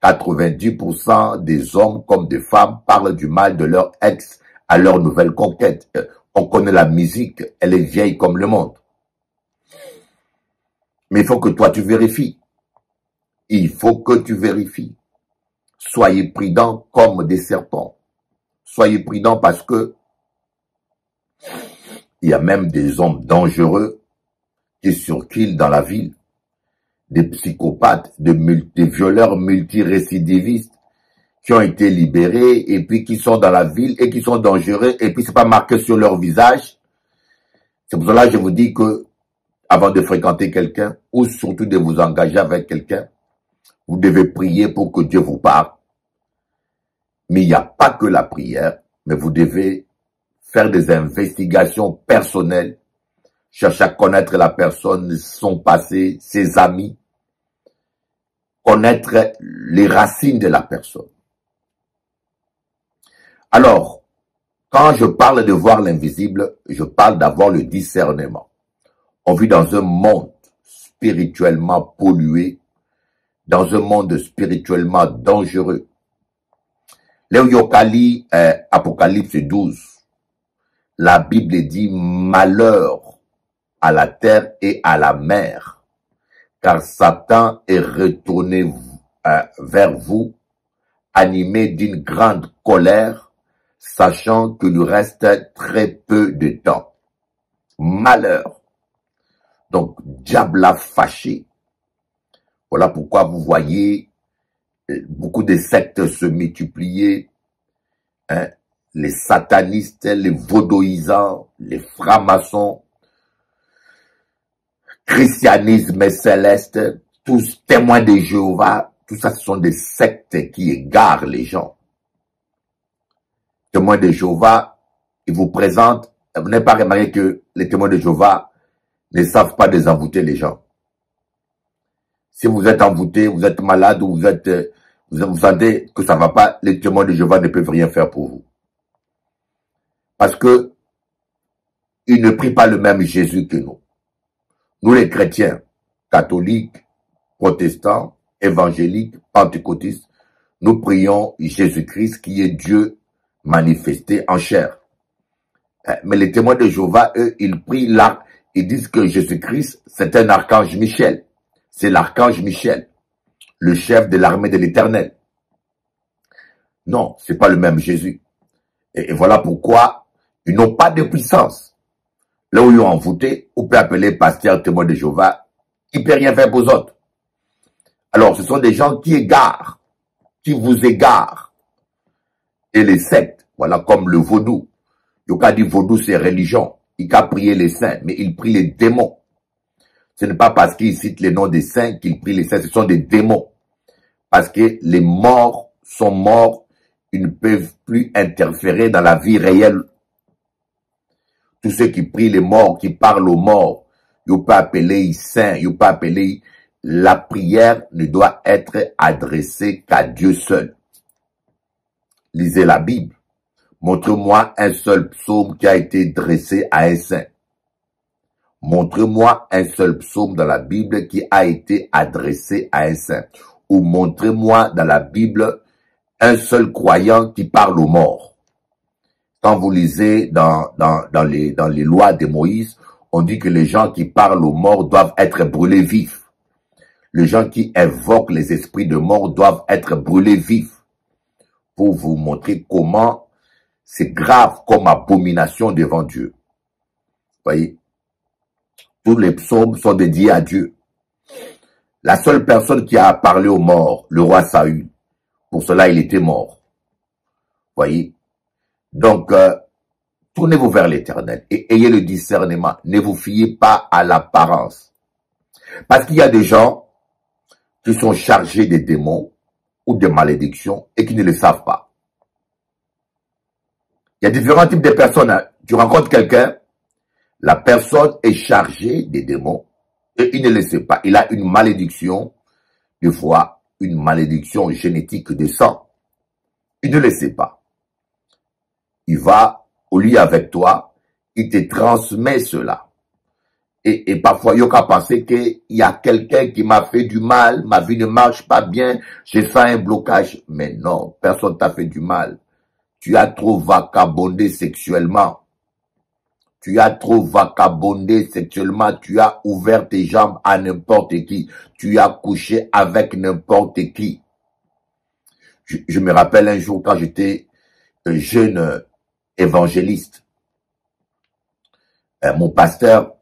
90% des hommes comme des femmes parlent du mal de leur ex à leur nouvelle conquête. On connaît la musique, elle est vieille comme le monde. Mais il faut que toi tu vérifies. Il faut que tu vérifies. Soyez prudents comme des serpents. Soyez prudents parce que il y a même des hommes dangereux qui circulent dans la ville. Des psychopathes, des violeurs multirécidivistes qui ont été libérés et puis qui sont dans la ville et qui sont dangereux et puis c'est pas marqué sur leur visage. C'est pour cela que je vous dis que avant de fréquenter quelqu'un ou surtout de vous engager avec quelqu'un, vous devez prier pour que Dieu vous parle. Mais il n'y a pas que la prière, mais vous devez faire des investigations personnelles. Cherche à connaître la personne, son passé, ses amis. Connaître les racines de la personne. Alors, quand je parle de voir l'invisible, je parle d'avoir le discernement. On vit dans un monde spirituellement pollué, dans un monde spirituellement dangereux. L'Éoyokali, Apocalypse 12, la Bible dit « malheur » à la terre et à la mer, car Satan est retourné vers vous, animé d'une grande colère, sachant qu'il lui reste très peu de temps. Malheur. Donc, diable a fâché. Voilà pourquoi vous voyez beaucoup de sectes se multiplier, hein, les satanistes, les vaudoisants, les francs-maçons, christianisme céleste, tous témoins de Jéhovah, tout ça ce sont des sectes qui égarent les gens. Témoins de Jéhovah, ils vous présentent, vous n'avez pas remarqué que les témoins de Jéhovah ne savent pas désenvoûter les gens. Si vous êtes envoûté, vous êtes malade, ou vous sentez que ça ne va pas, les témoins de Jéhovah ne peuvent rien faire pour vous. Parce que ils ne prient pas le même Jésus que nous. Nous les chrétiens, catholiques, protestants, évangéliques, pentecôtistes, nous prions Jésus-Christ qui est Dieu manifesté en chair. Mais les témoins de Jéhovah, eux, ils prient là, ils disent que Jésus-Christ, c'est un archange Michel. C'est l'archange Michel, le chef de l'armée de l'Éternel. Non, c'est pas le même Jésus. Et voilà pourquoi ils n'ont pas de puissance. Là où ils ont envoûté, on peut appeler pasteur, témoin de Jéhovah, il ne peut rien faire pour eux autres. Alors, ce sont des gens qui égarent, qui vous égarent. Et les sectes, voilà, comme le vaudou. Le cas du vaudou, c'est religion. Il n'a qu'à prier les saints, mais il prie les démons. Ce n'est pas parce qu'il cite les noms des saints qu'il prie les saints, ce sont des démons. Parce que les morts sont morts, ils ne peuvent plus interférer dans la vie réelle. Tous ceux qui prient les morts, qui parlent aux morts, ils peuvent appeler saints, ils peuvent appeler la prière ne doit être adressée qu'à Dieu seul. Lisez la Bible. Montre-moi un seul psaume qui a été dressé à un saint. Montre-moi un seul psaume dans la Bible qui a été adressé à un saint. Ou montrez-moi dans la Bible un seul croyant qui parle aux morts. Quand vous lisez dans les lois de Moïse, on dit que les gens qui parlent aux morts doivent être brûlés vifs. Les gens qui évoquent les esprits de mort doivent être brûlés vifs. Pour vous montrer comment c'est grave comme abomination devant Dieu. Vous voyez? Tous les psaumes sont dédiés à Dieu. La seule personne qui a parlé aux morts, le roi Saül, pour cela il était mort. Vous voyez? Donc, tournez-vous vers l'Éternel et ayez le discernement. Ne vous fiez pas à l'apparence. Parce qu'il y a des gens qui sont chargés des démons ou des malédictions et qui ne le savent pas. Il y a différents types de personnes. Hein. Tu rencontres quelqu'un, la personne est chargée des démons et il ne le sait pas. Il a une malédiction, des fois une malédiction génétique de sang. Il ne le sait pas. Il va au lit avec toi, il te transmet cela. Et parfois, il y a pensé qu'il y a quelqu'un qui m'a fait du mal, ma vie ne marche pas bien, j'ai fait un blocage. Mais non, personne t'a fait du mal. Tu as trop vagabondé sexuellement. Tu as trop vagabondé sexuellement. Tu as ouvert tes jambes à n'importe qui. Tu as couché avec n'importe qui. Je me rappelle un jour quand j'étais jeune évangéliste. Mon pasteur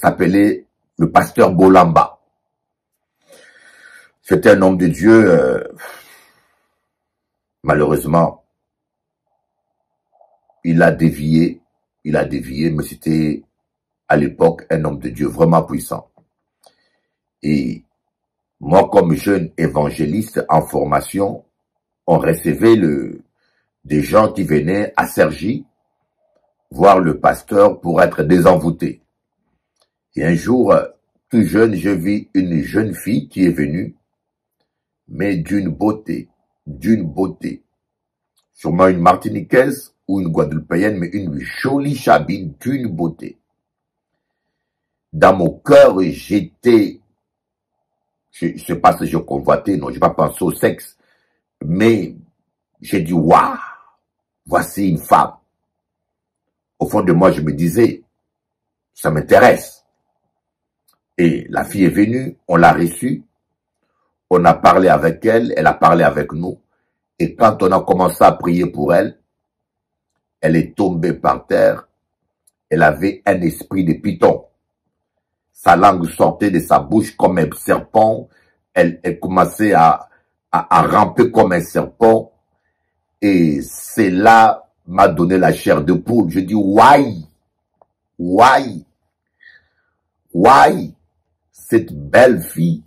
s'appelait le pasteur Bolamba. C'était un homme de Dieu. Malheureusement, il a dévié, mais c'était à l'époque un homme de Dieu vraiment puissant. Et moi, comme jeune évangéliste en formation, on recevait des gens qui venaient à Cergy voir le pasteur pour être désenvoûtés. Et un jour, tout jeune, je vis une jeune fille qui est venue, mais d'une beauté. Sûrement une Martiniquaise ou une Guadeloupéenne, mais une jolie chabine d'une beauté. Dans mon cœur, je sais pas si je convoitais, non, j'ai pas pensé au sexe, mais j'ai dit, waouh, voici une femme. Au fond de moi, je me disais, ça m'intéresse. Et la fille est venue, on l'a reçue, on a parlé avec elle, elle a parlé avec nous. Et quand on a commencé à prier pour elle, elle est tombée par terre. Elle avait un esprit de python. Sa langue sortait de sa bouche comme un serpent. Elle commençait à ramper comme un serpent. Et cela m'a donné la chair de poule. Je dis, why? Cette belle fille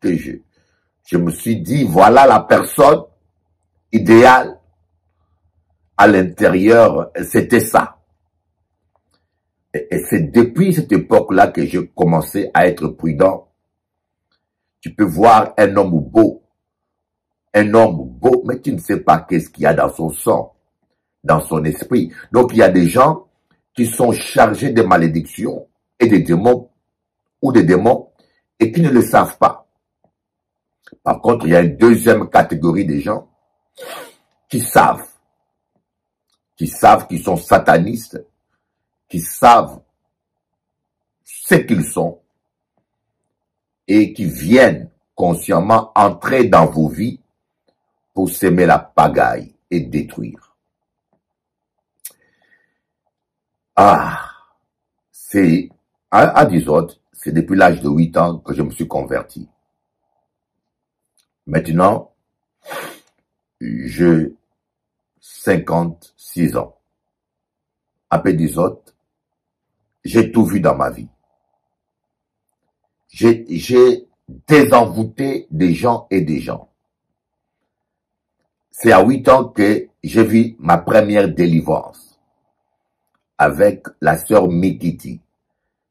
que je me suis dit, voilà la personne idéale. À l'intérieur, c'était ça. Et c'est depuis cette époque-là que j'ai commencé à être prudent. Tu peux voir un homme beau, mais tu ne sais pas qu'est-ce qu'il y a dans son sang, dans son esprit. Donc, il y a des gens qui sont chargés de malédictions et des démons, et qui ne le savent pas. Par contre, il y a une deuxième catégorie de gens qui savent qu'ils sont satanistes, qui savent ce qu'ils sont, et qui viennent consciemment entrer dans vos vies pour semer la pagaille et détruire. Ah, c'est... À 10 autres, c'est depuis l'âge de 8 ans que je me suis converti. Maintenant, j'ai 56 ans. Après 10 autres, j'ai tout vu dans ma vie. J'ai désenvoûté des gens et des gens. C'est à 8 ans que j'ai vu ma première délivrance avec la sœur Mikiti.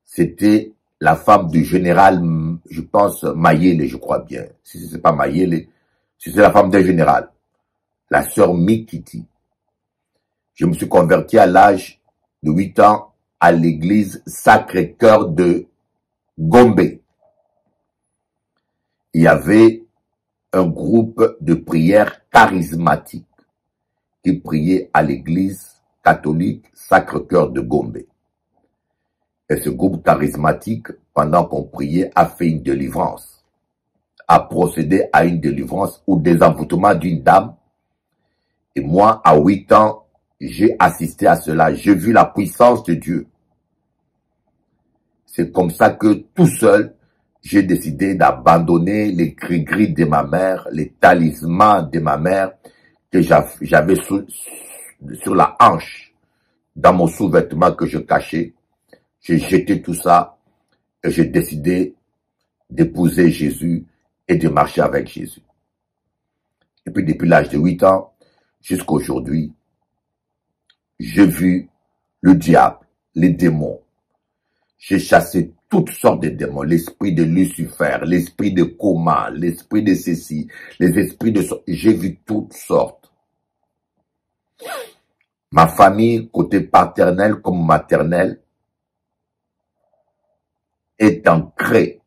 C'était la femme du général, je pense, Mayélé, je crois bien. Si ce n'est pas Mayélé, si c'est la femme d'un général, la sœur Mikiti. Je me suis converti à l'âge de 8 ans à l'église Sacré-Cœur de Gombe. Il y avait un groupe de prières charismatiques qui priait à l'église catholique Sacré-Cœur de Gombe. Et ce groupe charismatique, pendant qu'on priait, a fait une délivrance, a procédé à une délivrance ou désenvoûtement d'une dame. Et moi, à 8 ans, j'ai assisté à cela. J'ai vu la puissance de Dieu. C'est comme ça que, tout seul, j'ai décidé d'abandonner les gris-gris de ma mère, les talismans de ma mère que j'avais sur la hanche, dans mon sous-vêtement que je cachais. J'ai jeté tout ça et j'ai décidé d'épouser Jésus et de marcher avec Jésus. Et puis depuis l'âge de 8 ans jusqu'à aujourd'hui, j'ai vu le diable, les démons. J'ai chassé toutes sortes de démons, l'esprit de Lucifer, l'esprit de coma, l'esprit de ceci, les esprits de... J'ai vu toutes sortes. Ma famille, côté paternel comme maternel, est ancré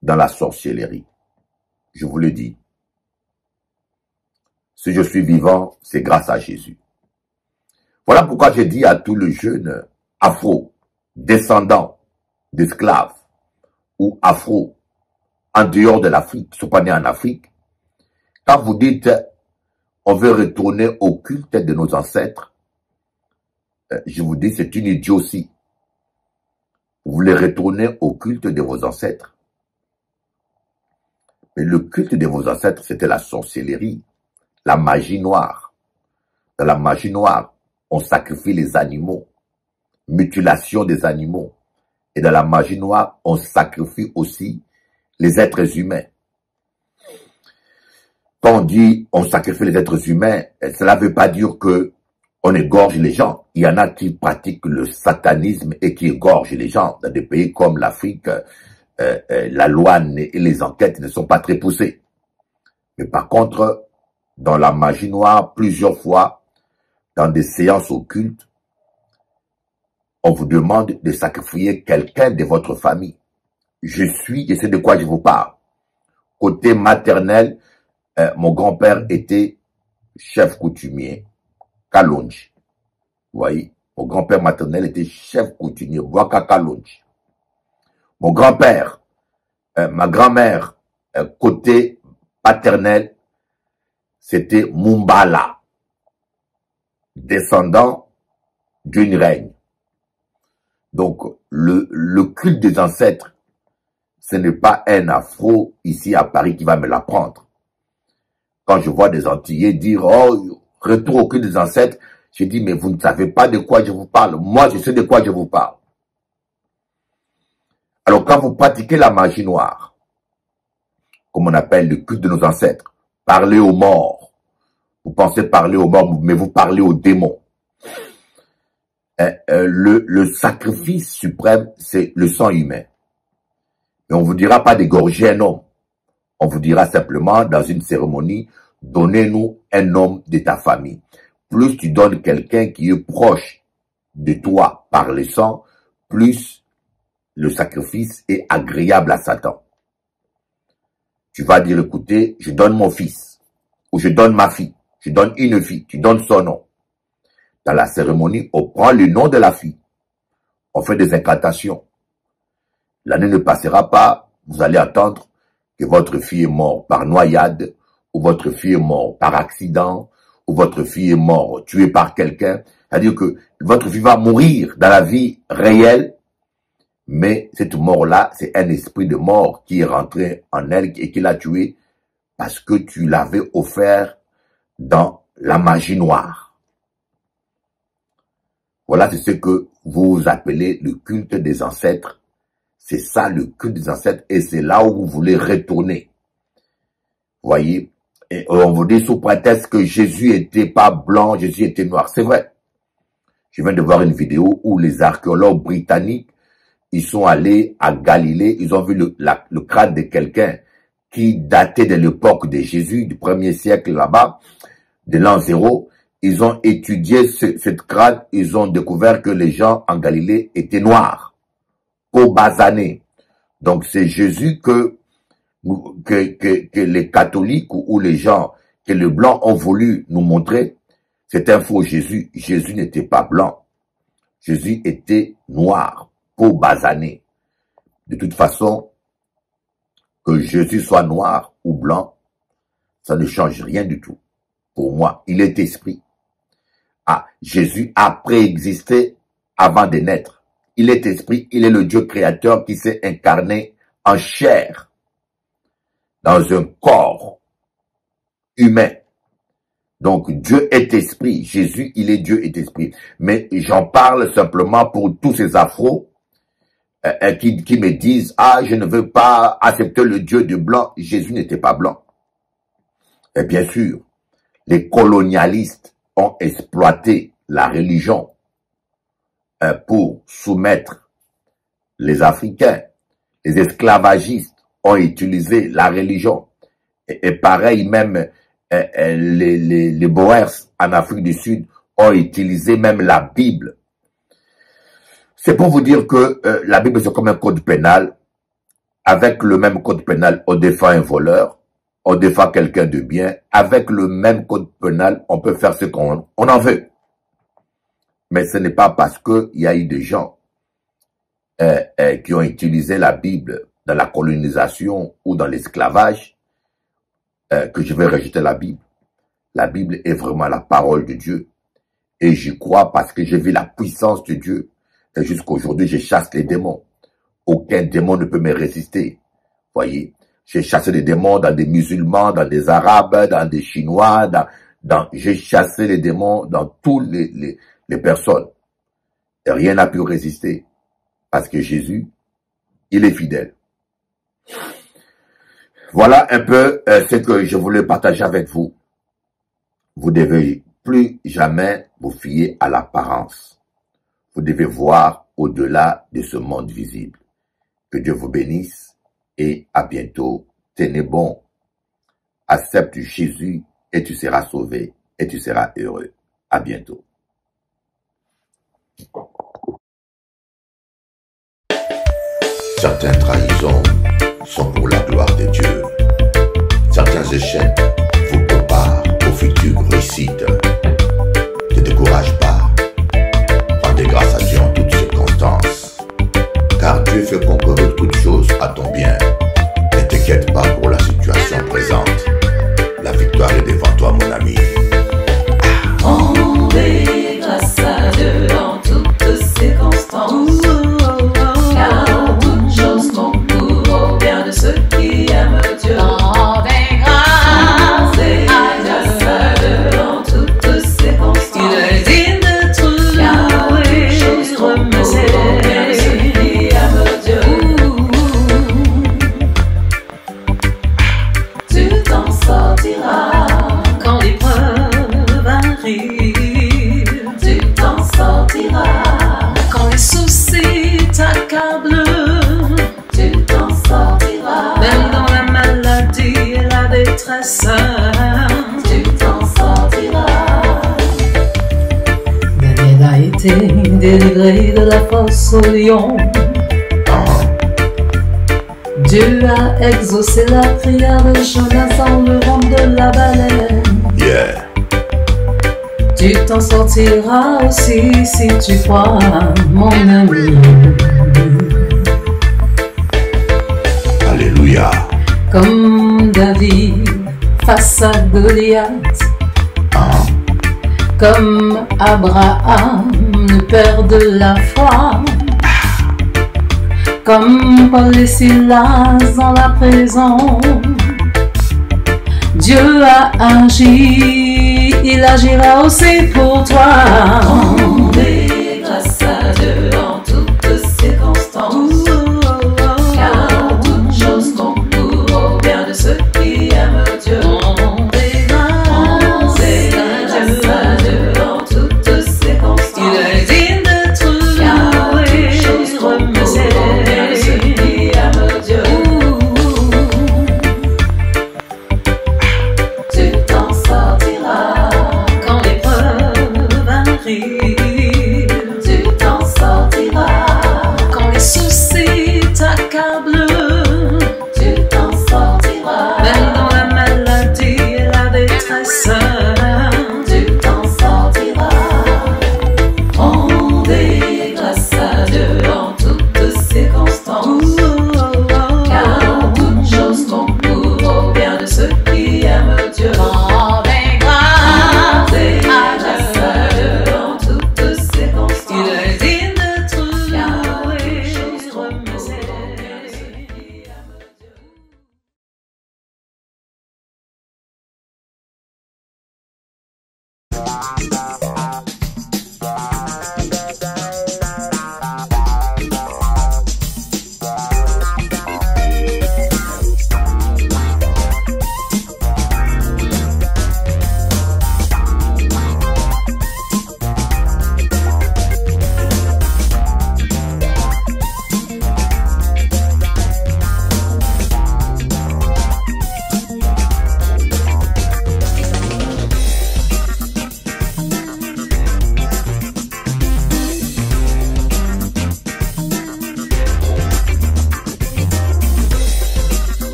dans la sorcellerie. Je vous le dis. Si je suis vivant, c'est grâce à Jésus. Voilà pourquoi je dis à tout le jeune afro, descendant d'esclaves ou afro, en dehors de l'Afrique, sont pas nés en Afrique, quand vous dites on veut retourner au culte de nos ancêtres, je vous dis c'est une idiotie. Vous voulez retourner au culte de vos ancêtres. Mais le culte de vos ancêtres, c'était la sorcellerie, la magie noire. Dans la magie noire, on sacrifie les animaux, mutilation des animaux. Et dans la magie noire, on sacrifie aussi les êtres humains. Quand on dit on sacrifie les êtres humains, cela ne veut pas dire que on égorge les gens. Il y en a qui pratiquent le satanisme et qui égorgent les gens. Dans des pays comme l'Afrique, la loi et les enquêtes ne sont pas très poussées. Mais par contre, dans la magie noire, plusieurs fois, dans des séances occultes, on vous demande de sacrifier quelqu'un de votre famille. Je sais de quoi je vous parle. Côté maternel, mon grand-père était chef coutumier. Kalonji. Vous voyez, mon grand-père maternel était chef coutumier, Bwaka Kalonji. Mon grand-père, ma grand-mère, côté paternel, c'était Mumbala, descendant d'une reine. Donc, le culte des ancêtres, ce n'est pas un afro ici à Paris qui va me l'apprendre. Quand je vois des Antillais dire « Oh, retour au culte des ancêtres », je dis, mais vous ne savez pas de quoi je vous parle. Moi, je sais de quoi je vous parle. Alors, quand vous pratiquez la magie noire, comme on appelle le culte de nos ancêtres, parlez aux morts. Vous pensez parler aux morts, mais vous parlez aux démons. Le sacrifice suprême, c'est le sang humain. Et on ne vous dira pas d'égorger un homme. On vous dira simplement, dans une cérémonie, donnez-nous un homme de ta famille. Plus tu donnes quelqu'un qui est proche de toi par le sang, plus le sacrifice est agréable à Satan. Tu vas dire, écoutez, je donne mon fils, ou je donne ma fille, je donne une fille, tu donnes son nom. Dans la cérémonie, on prend le nom de la fille. On fait des incantations. L'année ne passera pas, vous allez attendre que votre fille est morte par noyade, ou votre fille est morte par accident, ou votre fille est morte, tuée par quelqu'un. C'est-à-dire que votre fille va mourir dans la vie réelle, mais cette mort-là, c'est un esprit de mort qui est rentré en elle et qui l'a tuée parce que tu l'avais offert dans la magie noire. Voilà, c'est ce que vous appelez le culte des ancêtres. C'est ça le culte des ancêtres et c'est là où vous voulez retourner. Voyez? Et on vous dit sous prétexte que Jésus était pas blanc, Jésus était noir. C'est vrai. Je viens de voir une vidéo où les archéologues britanniques ils sont allés à Galilée, ils ont vu le crâne de quelqu'un qui datait de l'époque de Jésus, du 1er siècle là-bas, de l'an 0. Ils ont étudié cette crâne, ils ont découvert que les gens en Galilée étaient noirs, peau basanée. Donc c'est Jésus que les catholiques ou les gens, que les blancs ont voulu nous montrer. C'est un faux Jésus. Jésus n'était pas blanc. Jésus était noir, peau basanée. De toute façon, que Jésus soit noir ou blanc, ça ne change rien du tout. Pour moi, il est esprit. Ah, Jésus a préexisté avant de naître. Il est esprit, il est le Dieu créateur qui s'est incarné en chair, dans un corps humain. Donc Dieu est esprit, Jésus, il est Dieu est esprit. Mais j'en parle simplement pour tous ces afros qui me disent « Ah, je ne veux pas accepter le Dieu du blanc. » Jésus n'était pas blanc. Et bien sûr, les colonialistes ont exploité la religion pour soumettre les Africains. Les esclavagistes ont utilisé la religion. Et pareil, même les Boers en Afrique du Sud ont utilisé même la Bible. C'est pour vous dire que la Bible, c'est comme un code pénal. Avec le même code pénal, on défend un voleur. On défend quelqu'un de bien. Avec le même code pénal, on peut faire ce qu'on en veut. Mais ce n'est pas parce qu'il y a eu des gens qui ont utilisé la Bible dans la colonisation ou dans l'esclavage que je vais rejeter la Bible. La Bible est vraiment la parole de Dieu. Et j'y crois parce que j'ai vu la puissance de Dieu. Et jusqu'à aujourd'hui, je chasse les démons. Aucun démon ne peut me résister. Voyez? J'ai chassé les démons dans des musulmans, dans des arabes, dans des chinois, j'ai chassé les démons dans toutes les personnes. Et rien n'a pu résister. Parce que Jésus, il est fidèle. Voilà un peu ce que je voulais partager avec vous. Vous devez plus jamais vous fier à l'apparence. Vous devez voir au-delà de ce monde visible. Que Dieu vous bénisse. Et à bientôt, tenez bon, accepte Jésus et tu seras sauvé et tu seras heureux. À bientôt. Certaines trahisons sont pour la gloire de Dieu. Certains échecs vous préparent aux futures réussites. Ne décourage pas, rendez grâce à Dieu en toutes circonstances. Car Dieu fait concourir toutes choses à ton bien. Ne t'inquiète pas pour la situation présente. La victoire est devant toi, mon ami. Rendez grâce à Dieu dans toutes circonstances. Car toutes choses concourent au bien de ceux qui aiment Dieu. Tu t'en sortiras. Daniel a été délivré de la force au lion. Dieu a exaucé la prière de Jonas en le ventre de la baleine. Yeah. Tu t'en sortiras aussi si tu crois, mon ami. Alléluia. Comme David face à Goliath, comme Abraham, le père de la foi, comme Paul et Silas dans la prison. Dieu a agi, il agira aussi pour toi. Rendez grâce à Dieu.